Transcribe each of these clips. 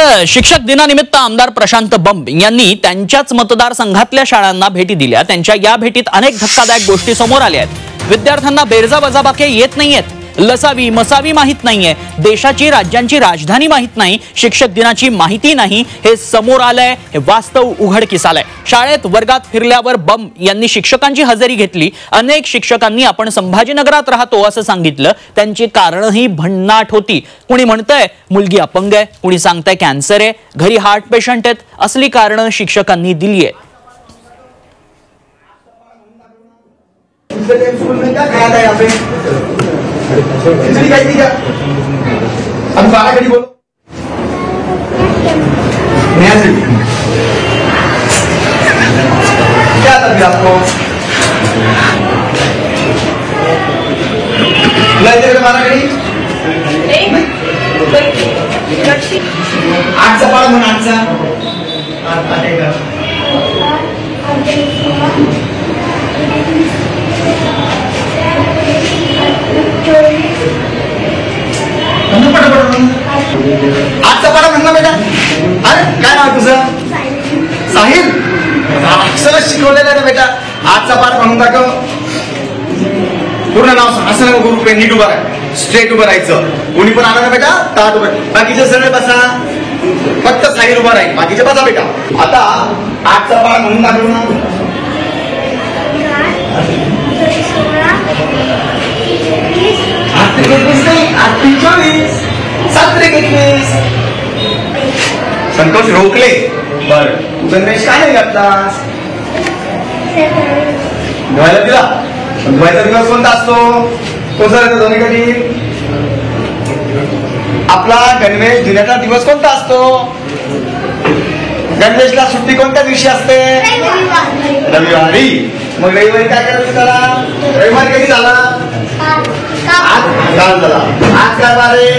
तर शिक्षक दिनानिमित्त आमदार प्रशांत बंब यांनी त्यांच्याच मतदारसंघातल्या शाळांना भेटी दिल्या। त्यांच्या या भेटीत अनेक धक्कादायक गोष्टी समोर आल्या आहेत। विद्यार्थ्यांना बेरजाबजाबाके येत नाहीयेत, लसावी मसावी माहित नाहीये, देशाची राज्यांची राजधानी माहित नाही, शिक्षक दिनाची माहिती नाही, हे समोर आलंय। हे वास्तव उघडकीस आलंय। शाळेत वर्गात फिरल्यावर बंब यांनी शिक्षकांची हजेरी घेतली। अनेक शिक्षकांनी आपण संभाजीनगरात राहतो असं सांगितलं। त्यांची कारणही भन्नाट होती। कोणी म्हणतंय मुलगी अपंग आहे, कोणी सांगतंय कॅन्सर आहे, घरी हार्ट पेशंट आहेत। असली कारण शिक्षकांनी दिली आहे। आपको आजचा पारा म्हणला बेटा। अरे काय नाव तुझं? साहिल। शिकवलेला रे बेटा। आजचा पाठ म्हणून दाखव। पूर्ण नाव सांग। असं गुरु पे नीट उभा राहा, स्ट्रेट उभं राहायचं। कोणी पण आलं ना बेटा ताट उभं, बाकीचे सगळे बसा, फक्त साईड उभा राहील, बाकीचे बसा बेटा। आता आजचा पाठ म्हणून दाखव ना। संतोष रोखले बर तू गणेश काय नाही घातलास? धुवायला दिला? धुवायचा दिवस कोणता असतो? कोणता राहतो दोन्ही कधी? आपला गणवेश धुण्याचा दिवस कोणता असतो? गणवेशला सुट्टी कोणत्या दिवशी असते? रविवारी। मग रविवारी काय करायचं त्याला? रविवारी कधी झाला? आज झाला। आज काय बारे?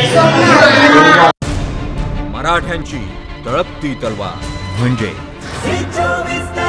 मराठ्यांची तळपती तलवार म्हणजे